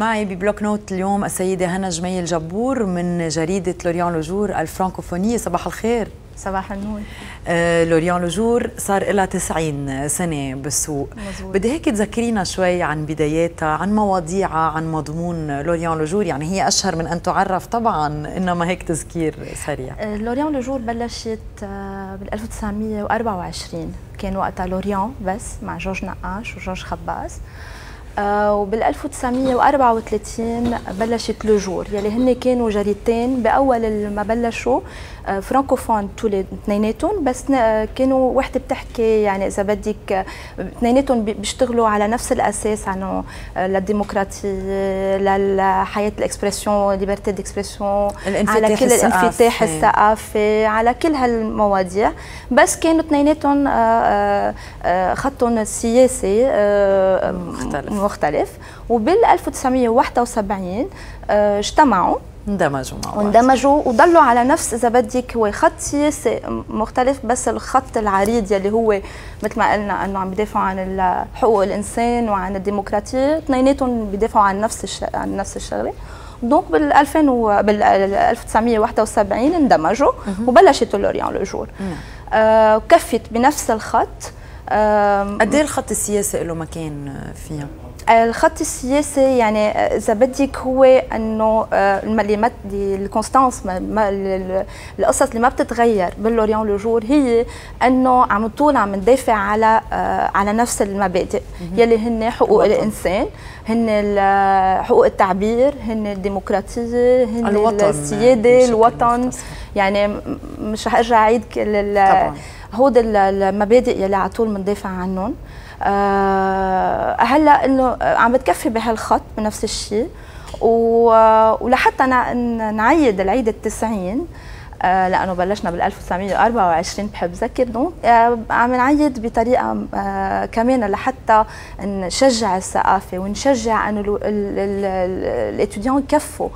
معي ببلوك نوت اليوم السيدة هنا جميل جبور من جريدة لوريان لوجور الفرانكوفونية. صباح الخير. صباح النور. لوريان لوجور صار لها 90 سنة بالسوق. مزبوط. بدي هيك تذكرينا شوي عن بداياتها، عن مواضيعها، عن مضمون لوريان لوجور. يعني هي أشهر من أن تعرف طبعا، إنما هيك تذكير سريع. لوريان لوجور بلشت بال 1924، كان وقتها لوريان بس مع جورج نقاش وجورج خباز. وبال 1934 بلشت لوجور يلي هن كانوا جريدتين باول ما بلشوا فرانكوفون اثنيناتهم، بس كانوا وحده بتحكي يعني اذا بدك اثنيناتهم بيشتغلوا على نفس الاساس، عنه للديمقراطيه، للحياه الاكسبرسيون، ليبرتي ديكسبرسيون، على كل الانفتاح الثقافي، على كل هالمواضيع. بس كانوا اثنيناتهم خطهم السياسي مختلف. وبال 1971 اجتمعوا، اندمجوا مع بعض وضلوا على نفس اذا بدك هو خط سياسي مختلف، بس الخط العريض يلي هو مثل ما قلنا انه عم بيدافعوا عن حقوق الانسان وعن الديمقراطيه، اثنيناتهم بيدافعوا عن نفس الشغله. دونك بال 1971 اندمجوا وبلشت لوريان لوجور. كفت بنفس الخط. قد ايه الخط السياسي له مكان فيها؟ الخط السياسي يعني اذا بدك هو انه الكونستانس، القصص اللي ما بتتغير باللوريان لوجور هي انه عم طول عم ندافع على نفس المبادئ يلي هن حقوق الانسان، هن حقوق التعبير، هن الديمقراطيه، هن السياده، الوطن. يعني مش رح ارجع اعيد هود المبادئ يلي على طول بندافع عنهم. هلا انه عم بتكفي بهالخط بنفس الشيء، ولحتى نعيد العيد 90 لانه بلشنا بال 1924، بحب ذكر دونك عم نعيد بطريقه كمان لحتى نشجع الثقافه ونشجع انه الاتوديون يكفوا.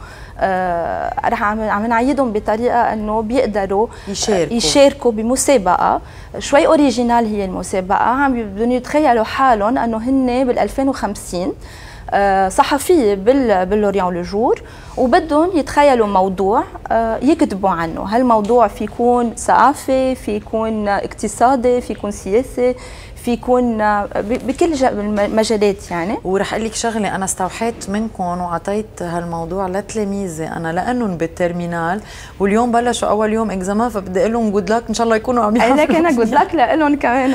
رح عم نعيدهم بطريقه انه بيقدروا يشاركوا بمسابقه شوي اوريجينال. هي المسابقه عم بدهم يتخيلوا حالهم انه هن بال 2050 صحفيه باللوريان لوجور، وبدهم يتخيلوا موضوع يكتبوا عنه. هالموضوع في يكون ثقافي، في يكون اقتصادي، في يكون سياسي، في يكون بكل المجالات يعني. ورح اقول لك شغله، انا استوحيت منكم وعطيت هالموضوع لتلاميذي انا لانهم بالترمينال، واليوم بلشوا اول يوم اكزامان، فبدي اقول لهم جود لك ان شاء الله يكونوا عم يعملوا. لكن انا جود لك لهم كمان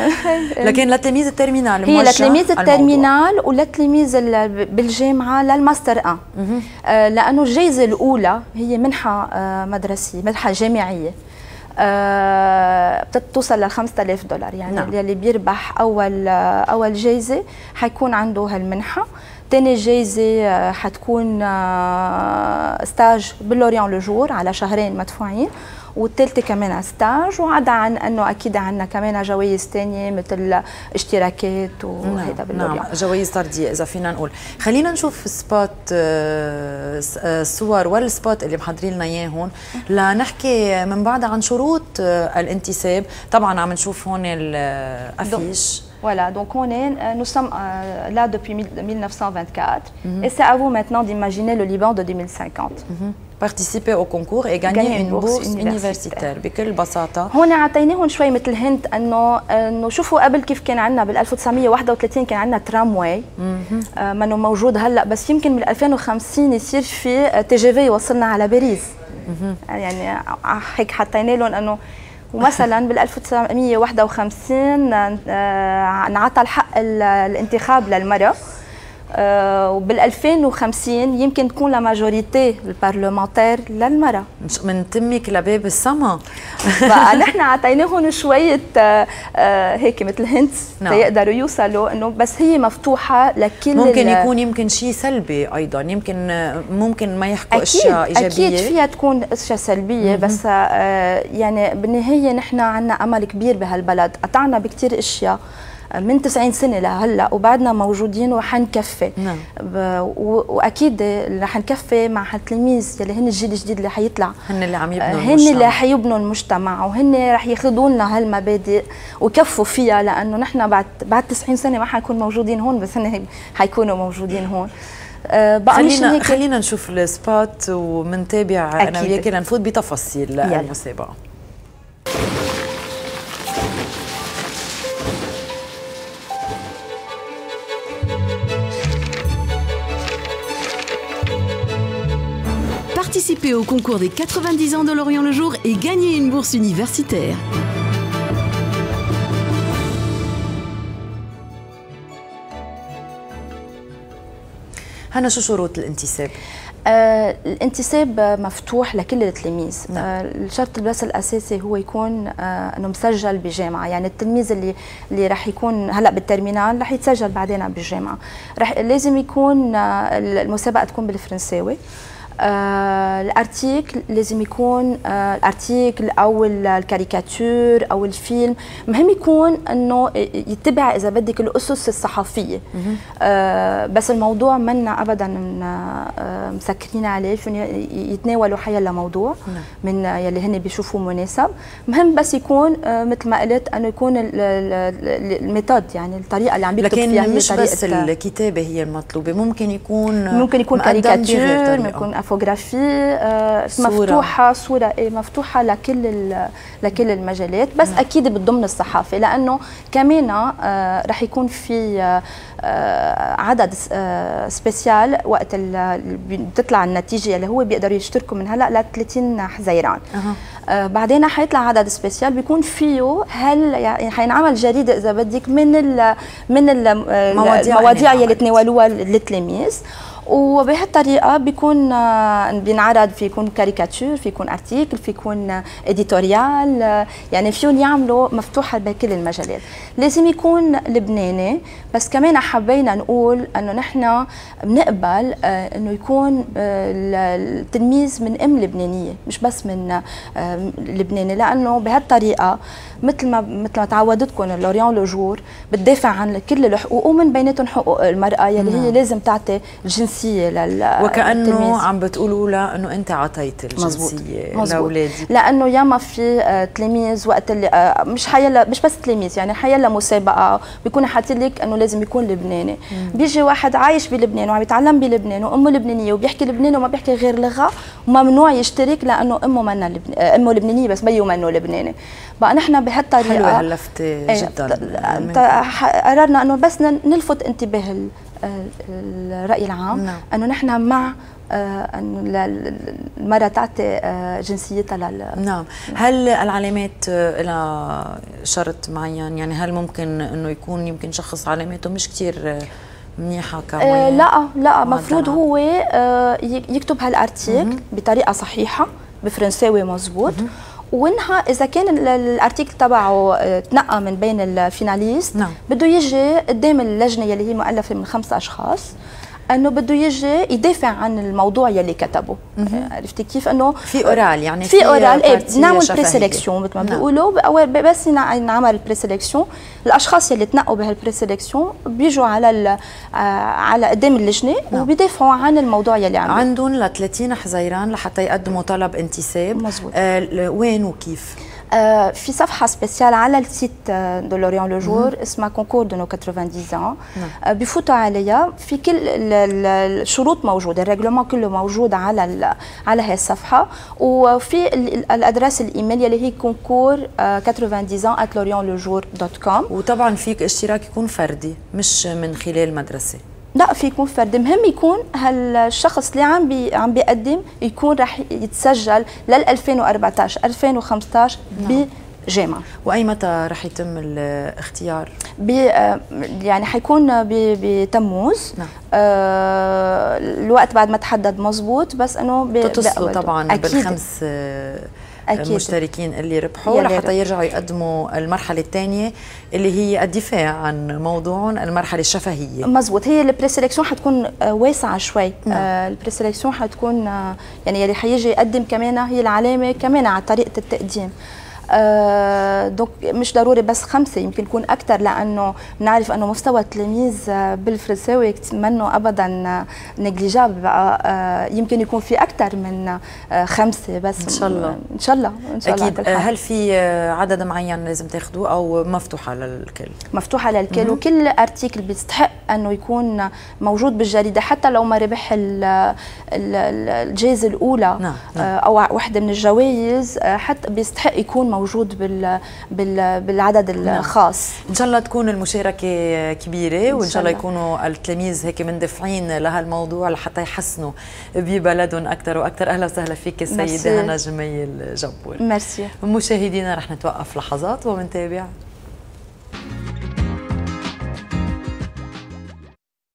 لكن لتلاميذ الترمينال، هي لتلاميذ الترمينال ولتلاميذ بالجامعه للماستر ان لانه الجائزه الاولى هي منحه مدرسيه، منحه جامعيه بتوصل لل 5000 دولار. يعني نعم. اللي بيربح اول جائزه حيكون عنده هالمنحه. ثاني جائزه حتكون ستاج باللوريان لوجور على 2 شهر مدفوعين، والثالثه كمان على ستاج، وعدا عن انه اكيد عندنا كمان جوائز ثانيه مثل اشتراكات وهيدا باللوريان. نعم، جوائز طرديه اذا فينا نقول. خلينا نشوف السبوت، الصور والسبوت اللي محضرين لنا اياهم لنحكي من بعدها عن شروط الانتساب. طبعا عم نشوف هون الافيش. Voilà, donc nous sommes là depuis 1924 et c'est à vous maintenant d'imaginer le Liban de 2050. Participer au concours et gagner une bourse universitaire بكل بساطة. هون عطيناهم شوي مثل هنت انه شوفوا قبل كيف كان عندنا بال 1931 كان عندنا ترامواي منه موجود هلا، بس يمكن بال 2050 يصير في تي جي في يوصلنا على باريس. يعني هيك حطينا لهم انه. ومثلا بال 1951 انعطى الحق الانتخاب للمرأة، وبال 2050 يمكن تكون لا ماجوريتي البارلمانتير للمرأة. من تمك لباب السما. فنحن عطيناهم شوية هيك مثل هنت ليقدروا يوصلوا انه، بس هي مفتوحة لكل. ممكن يكون يمكن شيء سلبي ايضا، ممكن ما يحكوا اشياء ايجابية. اكيد فيها تكون اشياء سلبية، بس يعني بالنهاية نحن عندنا امل كبير بهالبلد، قطعنا بكثير اشياء من 90 سنة لهلا وبعدنا موجودين وحنكفي. نعم. واكيد رح نكفي مع هالتلاميذ يلي هن الجيل الجديد اللي حيطلع، هن اللي عم يبنوا المجتمع، هن اللي حيبنوا المجتمع، وهن رح ياخذوا لنا هالمبادئ وكفوا فيها، لانه نحن بعد 90 سنة ما حنكون موجودين هون، بس هن حيكونوا موجودين هون. خلينا نشوف السبات ومنتابع انا وياك لنفوت بتفاصيل المسابقه. Participez au concours des 90 ans de Lorient le jour et gagnez une bourse universitaire. هنا شو شروط الانتساب؟ الانتساب مفتوح لكل التلاميذ. الشرط بس الاساسي هو يكون انه مسجل بجامعه، يعني التلميذ اللي راح يكون هلا بالترمينال راح يتسجل بعدين بالجامعه. لازم يكون المسابقه تكون بالفرنساوي. الارتيكل لازم يكون الارتيكل او الكاريكاتور او الفيلم، مهم يكون انه يتبع اذا بدك الاسس الصحفيه. بس الموضوع منا ابدا من مسكرين عليه، يتناولوا حيلا موضوع من يلي هن بيشوفوه مناسب. مهم بس يكون مثل ما قلت انه يكون الميثود، يعني الطريقه اللي عم بيكتب فيها. لكن مش بس الكتابه هي المطلوبه، ممكن يكون كاريكاتور، ممكن فوتوغرافي، مفتوحه لكل المجالات، بس اكيد بتضمن الصحافه، لانه كمان رح يكون في عدد سبيسيال وقت بتطلع النتيجه اللي هو بيقدروا يشتركوا من هلا ل 30 حزيران. بعدين حيطلع عدد سبيسيال بيكون فيه هل يعني حينعمل جريده اذا بدك من المواضيع اللي تناولوها التلاميذ، وبهالطريقه بينعرض فيكون كاريكاتور، فيكون ارتيكل، فيكون اديتوريال، يعني فيهم يعملوا مفتوحه بكل المجالات. لازم يكون لبناني، بس كمان حبينا نقول انه نحن بنقبل انه يكون التلميذ من ام لبنانيه، مش بس من لبناني، لانه بهالطريقه مثل ما تعودتكم لوريان لو جور بتدافع عن كل الحقوق، ومن بيناتهم حقوق المراه يلي هي لازم تعطي الجنسيه وكأنه عم بتقولوا له انه انت عطيت الجنسيه لاولادي، لانه ياما في تلاميذ وقت اللي مش بس تلاميذ، يعني حيلا مسابقه بيكون حاطين لك انه لازم يكون لبناني. بيجي واحد عايش بلبنان وعم يتعلم بلبنان وامه لبنانيه وبيحكي لبناني وما بيحكي غير لغه، وممنوع يشترك لانه امه لبنانيه بس بيو منه لبناني. بقى نحن بهالطريقه حلوه هاللفت جدا، قررنا انه بس نلفت انتباه الرأي العام أنه نحن مع أنه المرأة تعطي جنسيتها نعم. هل العلامات لها شرط معين؟ يعني هل ممكن أنه يكون يمكن شخص علاماته مش كتير منيحه كمان؟ لا مفروض هو يكتب هالارتيكل بطريقة صحيحة بفرنساوي مزبوط، وانها اذا كان الارتيكل تبعه تنقى من بين الفيناليست بده يجي قدام اللجنه يلي هي مؤلفه من 5 اشخاص، انه بده يجي يدافع عن الموضوع يلي كتبه. عرفتي كيف؟ انه في اورال، يعني في اورال نعمل بريسيلكسيون مثل ما بيقولوا، بس نعمل بريسيلكسيون. الاشخاص يلي تنقوا بهالبريسيلكسيون بيجوا على قدام اللجنه وبيدافعوا عن الموضوع يلي عندهم ل 30 حزيران لحتى يقدموا طلب انتساب. مزبوط. وين وكيف؟ في صفحة سبيسيال على السيت دو لوريان لو جور اسمها كونكور دو نو 90 ans، بفوتوا عليها، في كل الشروط موجودة، الريغلومون كله موجود على هاي الصفحة، وفي الأدرس الإيميل يلي هي كونكور 90 ans @lorianlejour.com. وطبعا فيك اشتراك يكون فردي مش من خلال مدرسة. لا، في يكون فرد، مهم يكون هالشخص اللي عم بيقدم يكون رح يتسجل لل 2014 2015 بجامعة. واي متى رح يتم الاختيار؟ يعني حيكون بتموز. الوقت بعد ما تحدد مزبوط، بس انه بتتصلوا طبعا بالخمس المشتركين اللي ربحوا لحتى يرجعوا يقدموا المرحله الثانيه اللي هي الدفاع عن موضوعهم، المرحله الشفهيه. مزبوط. هي البريسيلكسيون حتكون واسعه شوي. البريسيلكسيون حتكون يعني اللي حيجي يقدم كمان هي العلامه كمان على طريقه التقديم. دونك مش ضروري بس 5، يمكن يكون اكثر، لانه نعرف انه مستوى التلاميذ بالفرنساوي منه ابدا نيجليجابل، يمكن يكون في اكثر من 5 بس. ان شاء الله ان شاء الله ان شاء الله اكيد. هل في عدد معين لازم تاخذوه او مفتوحه للكل؟ مفتوحه للكل، وكل ارتيكل بيستحق انه يكون موجود بالجريده حتى لو ما ربح الجائزه الاولى. نعم. او وحده من الجوائز حتى بيستحق يكون موجود بالعدد الخاص. ان شاء الله تكون المشاركه كبيره، وان شاء الله يكونوا التلاميذ هيك مندفعين لهالموضوع لحتى يحسنوا ببلدهم اكثر واكثر. اهلا وسهلا فيك السيده هنا جميل جبور. ميرسي. مشاهدينا رح نتوقف لحظات ومنتابع